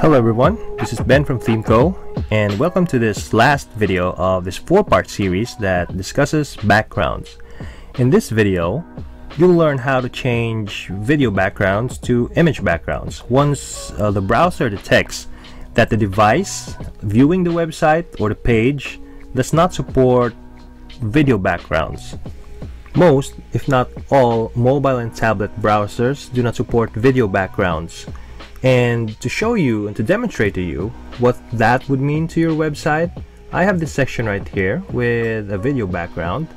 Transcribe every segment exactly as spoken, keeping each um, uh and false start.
Hello everyone, this is Ben from ThemeCo, and welcome to this last video of this four-part series that discusses backgrounds. In this video, you'll learn how to change video backgrounds to image backgrounds once uh, the browser detects that the device viewing the website or the page does not support video backgrounds. Most, if not all, mobile and tablet browsers do not support video backgrounds. And to show you and to demonstrate to you what that would mean to your website, I have this section right here with a video background,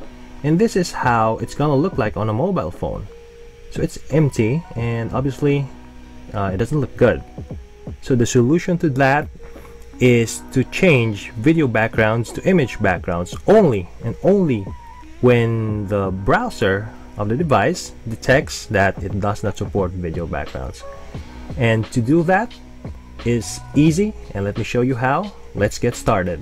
and this is how it's gonna look like on a mobile phone. So it's empty, and obviously uh, it doesn't look good. So the solution to that is to change video backgrounds to image backgrounds only and only when the browser of the device detects that it does not support video backgrounds. And to do that is easy, and let me show you how. Let's get started.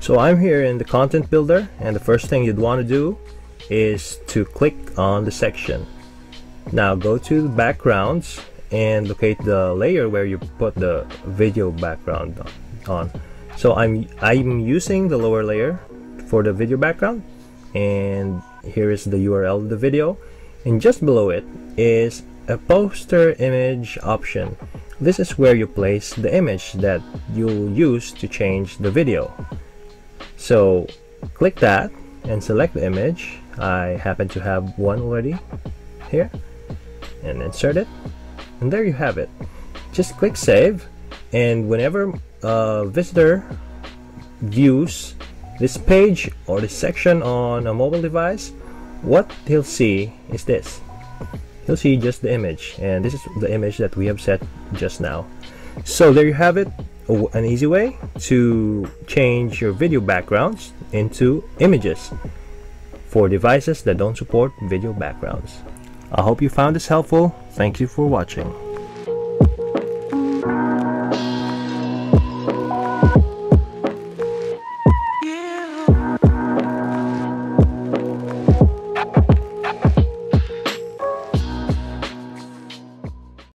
So I'm here in the content builder, and the first thing you'd want to do is to click on the section. Now go to the backgrounds and locate the layer where you put the video background on. So I'm, I'm using the lower layer for the video background, and here is the U R L of the video, and just below it is a poster image option. This is where you place the image that you'll use to change the video. So click that and select the image. I happen to have one already here, and insert it, and there you have it. Just click save, and whenever a visitor views this page or this section on a mobile device, what he'll see is this. You'll see just the image, and this is the image that we have set just now. So there you have it, an easy way to change your video backgrounds into images for devices that don't support video backgrounds. I hope you found this helpful. Thank you for watching.